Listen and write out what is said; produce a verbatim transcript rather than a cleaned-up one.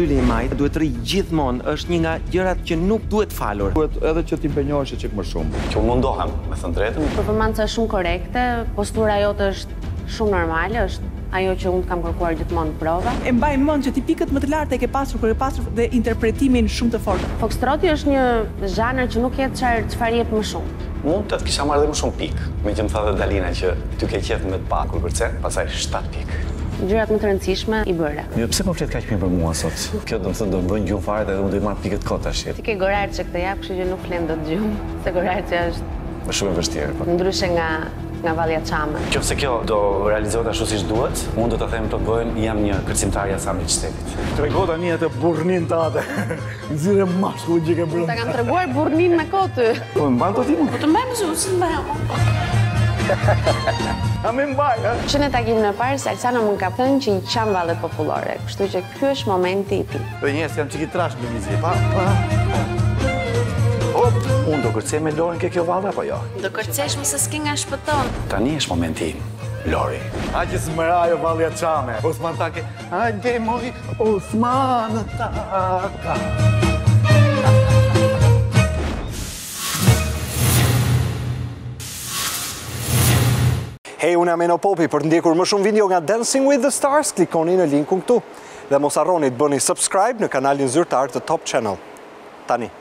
grylli i majtë duhet të ri gjithmonë, është një nga gjërat që nuk duhet falur. Duhet edhe që ti impenjohesh çik më shumë. Që mundohem, me thënë drejtën. Performanca është shumë korekte, postura jote është shumë normale, është ajo që unë kam kërkuar gjithmonë prova. E mbaj mend që ti pikët më të lartë e ke pasur kur e pasur dhe interpretimin shumë të fortë. Foxtroti është një zhanër që nuk jep çfarë çfarë jep më shumë. Unë të kisha marrë dhe më shumë pikë, me që më tha dhe Dalina që ty ke qef me të pakur përcen, pasaj shtatë pikë. Gjërat më të rëndësishme i bëra. Jo, pse po flet kaq mirë për mua sot? Kjo do të thotë do bën gjumë fare dhe unë do i marr pikët kot tash. Ti ke goraçe këtë jap, kështu që nuk flen dot gjumë, se goraçja është shumë e vështirë. Po ndryshe nga nga vallja çame. Nëse kjo do realizohet ashtu siç duhet, unë do ta them të bëjnë, jam një kërcimtar i asamblej qytetit. Trego tani atë burrnin tatë. Nxirë mashkull që ke bërë. Ta kam treguar burrnin me kot ty. Po mban tot imun. Po të mbaj mësu, si mbaj. A me mbaj, ha? Që në takimin e parë, Salsano më ka thënë që i qam vallet popullore, kështu që ky është momenti i tij. Dhe njerëz jam çik i trash në mizi. Pa, pa. Unë do kërcej me Lorin ke kjo valda, apo jo? Do kërcesh më se s'ki nga shpëton. Tani është momenti im, Lori. A që smërajo valja çame, Osman Take, a nge moj Osman Taka. Hej, unë jam Eno Popi, për të ndjekur më shumë video nga Dancing With The Stars, klikoni në linkun këtu. Dhe mos harroni të bëni subscribe në kanalin zyrtar të Top Channel. Tani.